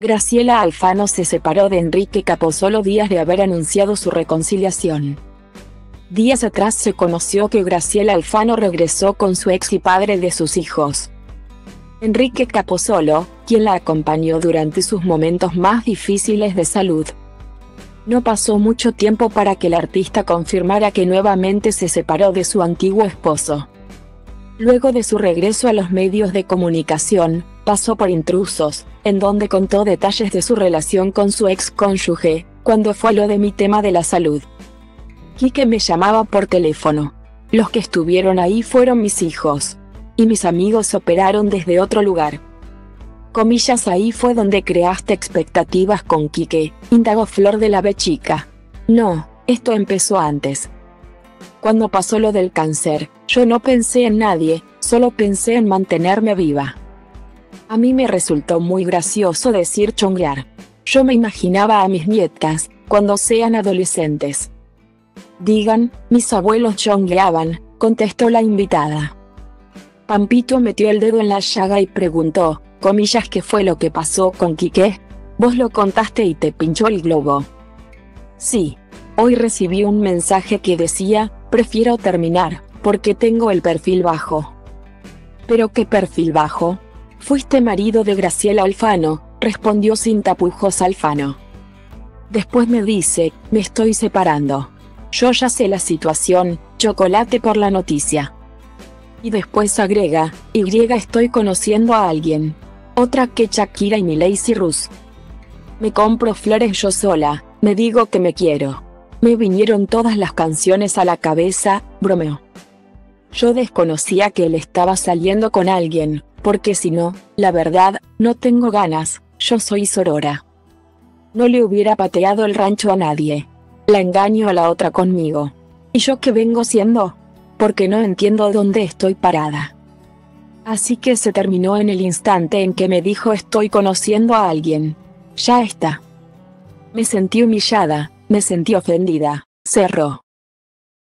Graciela Alfano se separó de Enrique Capozzolo días de haber anunciado su reconciliación. Días atrás se conoció que Graciela Alfano regresó con su ex y padre de sus hijos. Enrique Capozzolo, quien la acompañó durante sus momentos más difíciles de salud. No pasó mucho tiempo para que la artista confirmara que nuevamente se separó de su antiguo esposo. Luego de su regreso a los medios de comunicación, pasó por Intrusos, en donde contó detalles de su relación con su ex cónyuge, cuando fue lo de mi tema de la salud. Quique me llamaba por teléfono. Los que estuvieron ahí fueron mis hijos. Y mis amigos operaron desde otro lugar. Comillas, ahí fue donde creaste expectativas con Quique, indagó Flor de la B chica. No, esto empezó antes. Cuando pasó lo del cáncer, yo no pensé en nadie, solo pensé en mantenerme viva. A mí me resultó muy gracioso decir chonguear. Yo me imaginaba a mis nietas, cuando sean adolescentes. Digan, mis abuelos chongueaban, contestó la invitada. Pampito metió el dedo en la llaga y preguntó, comillas, ¿qué fue lo que pasó con Quique? Vos lo contaste y te pinchó el globo. Sí. Hoy recibí un mensaje que decía, prefiero terminar, porque tengo el perfil bajo. ¿Pero qué perfil bajo? Fuiste marido de Graciela Alfano, respondió sin tapujos Alfano. Después me dice, me estoy separando. Yo ya sé la situación, chocolate por la noticia. Y después agrega, y estoy conociendo a alguien. Otra que Shakira y Miley Cyrus. Me compro flores yo sola, me digo que me quiero. Me vinieron todas las canciones a la cabeza, bromeó. Yo desconocía que él estaba saliendo con alguien, porque si no, la verdad, no tengo ganas, yo soy sorora. No le hubiera pateado el rancho a nadie. La engaño a la otra conmigo. ¿Y yo qué vengo siendo? Porque no entiendo dónde estoy parada. Así que se terminó en el instante en que me dijo estoy conociendo a alguien. Ya está. Me sentí humillada, me sentí ofendida, cerró.